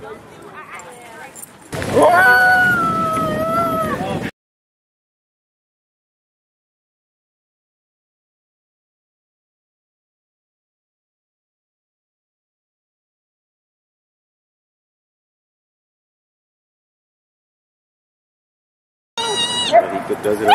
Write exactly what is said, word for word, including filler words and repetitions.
I think that does it.